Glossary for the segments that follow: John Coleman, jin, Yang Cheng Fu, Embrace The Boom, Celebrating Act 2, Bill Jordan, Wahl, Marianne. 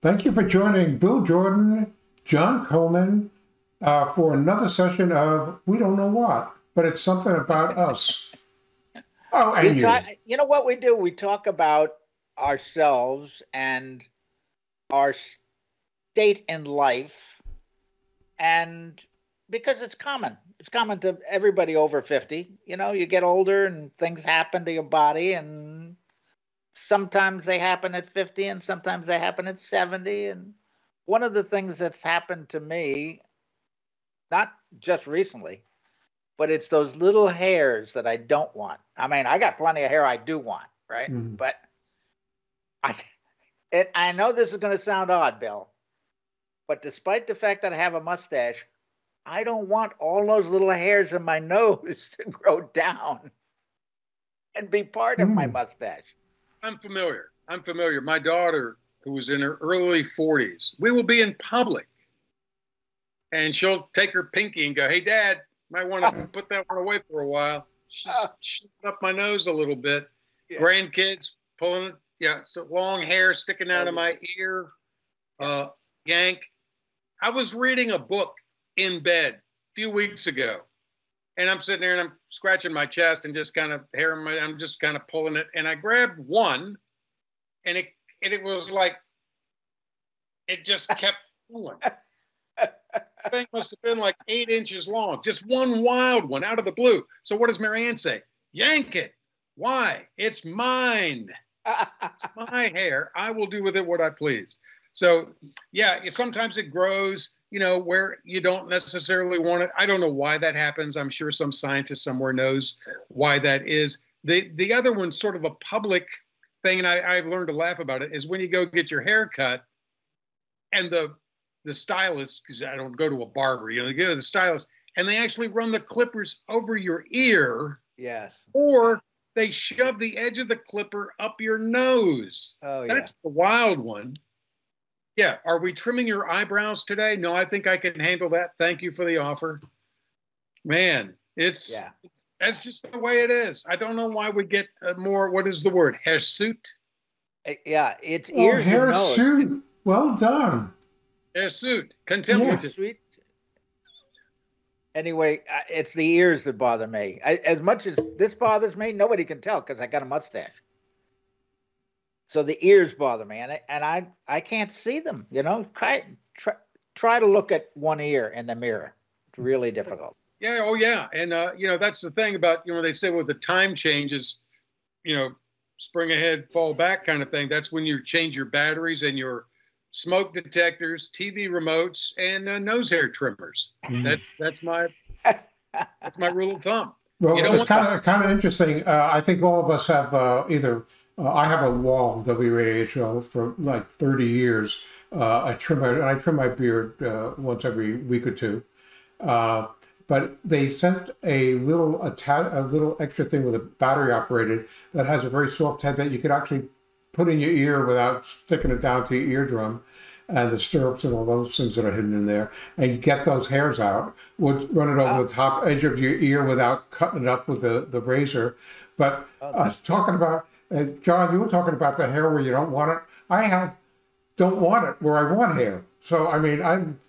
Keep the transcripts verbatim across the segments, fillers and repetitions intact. Thank you for joining Bill Jordan, John Coleman, uh, for another session of We Don't Know What, but it's something about us. Oh, and you. Talk, you know what we do? We talk about ourselves and our state in life, and because it's common. It's common to everybody over fifty. You know, you get older and things happen to your body, and sometimes they happen at fifty and sometimes they happen at seventy. And one of the things that's happened to me, not just recently, but it's those little hairs that I don't want. I mean, I got plenty of hair I do want, right? Mm-hmm. But I, it, I know this is going to sound odd, Bill, but despite the fact that I have a mustache, I don't want all those little hairs in my nose to grow down and be part of mm. my mustache. I'm familiar. I'm familiar. My daughter, who was in her early forties, we will be in public, and she'll take her pinky and go, "Hey, Dad, might want to put that one away for a while." She's uh, up my nose a little bit. Yeah. Grandkids pulling, yeah, so long hair sticking out oh, of my ear. Uh, yank. I was reading a book in bed a few weeks ago, and I'm sitting there and I'm scratching my chest and just kind of hair, my, I'm just kind of pulling it. And I grabbed one, and it, and it was like, it just kept pulling. The thing must have been like eight inches long, just one wild one out of the blue. So what does Marianne say? Yank it. Why? It's mine. It's my hair. I will do with it what I please. So yeah, sometimes it grows, you know, where you don't necessarily want it. I don't know why that happens. I'm sure some scientist somewhere knows why that is. The the other one's sort of a public thing, and I, I've learned to laugh about it, is when you go get your hair cut and the the stylist, because I don't go to a barber, you know, they go to the stylist, and they actually run the clippers over your ear. Yes. Or they shove the edge of the clipper up your nose. Oh, yeah. That's the wild one. Yeah. Are we trimming your eyebrows today? No, I think I can handle that. Thank you for the offer. Man, it's, yeah. it's that's just the way it is. I don't know why we get more, what is the word? Hirsute? Yeah, it's oh, ears hair suit. Well done. Hirsute. Contemplative. Yeah. Anyway, it's the ears that bother me. I, as much as this bothers me, nobody can tell because I got a mustache. So the ears bother me, and I, and I I can't see them. You know, try try try to look at one ear in the mirror. It's really difficult. Yeah, oh yeah, and uh, you know, that's the thing about, you know, they say, well, the time changes, you know, spring ahead, fall back kind of thing. That's when you change your batteries and your smoke detectors, T V remotes, and uh, nose hair trimmers. That's that's my that's my rule of thumb. Well, you it's kind of, kind of interesting. Uh, I think all of us have uh, either, uh, I have a Wahl, W A H L, for like thirty years. Uh, I trim my, I trim my beard uh, once every week or two. Uh, but they sent a little, a, a little extra thing with a battery operated that has a very soft head that you could actually put in your ear without sticking it down to your eardrum, and the stirrups and all those things that are hidden in there, and get those hairs out. We'll run it over oh. the top edge of your ear without cutting it up with the, the razor. But oh, us talking about, uh, John, you were talking about the hair where you don't want it. I have, don't want it where I want hair. So, I mean, I'm,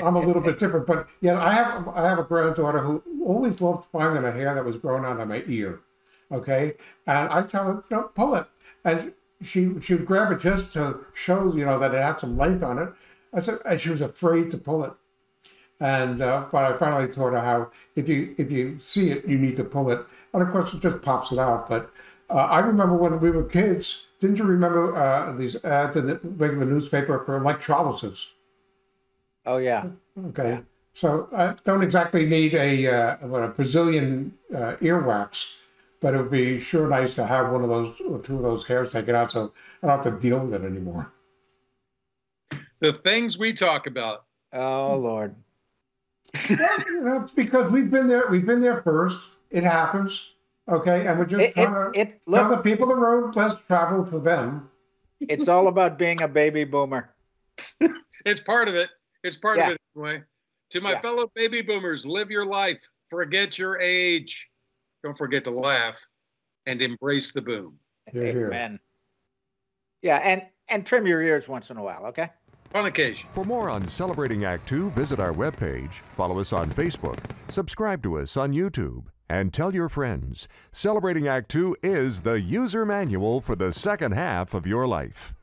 I'm a little bit different, but yeah, I have, I have a granddaughter who always loved finding a hair that was growing out of my ear. Okay. And I tell her, don't pull it. And She, she would grab it just to show, you know, that it had some length on it. I said, and she was afraid to pull it. And, uh, but I finally taught her how, if you, if you see it, you need to pull it. And of course, it just pops it out. But uh, I remember when we were kids, didn't you remember uh, these ads in the regular newspaper for electrolysis? Oh, yeah. Okay. Yeah. So I don't exactly need a, uh, what, a Brazilian uh, earwax. But it would be sure nice to have one of those, or two of those hairs taken out, so I don't have to deal with it anymore. The things we talk about. Oh Lord! Well, you know, it's because we've been there. We've been there first. It happens. Okay, and we're just it, trying it, to it, look, tell the people the road less traveled for them. It's all about being a baby boomer. It's part of it. It's part yeah. of it anyway. To my yeah. fellow baby boomers, live your life. Forget your age. Don't forget to laugh and embrace the boom. Amen. Yeah, and and trim your ears once in a while, okay? On occasion. For more on Celebrating Act two, visit our webpage, follow us on Facebook, subscribe to us on YouTube, and tell your friends. Celebrating Act two is the user manual for the second half of your life.